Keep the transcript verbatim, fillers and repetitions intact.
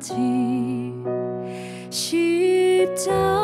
끝까지 십자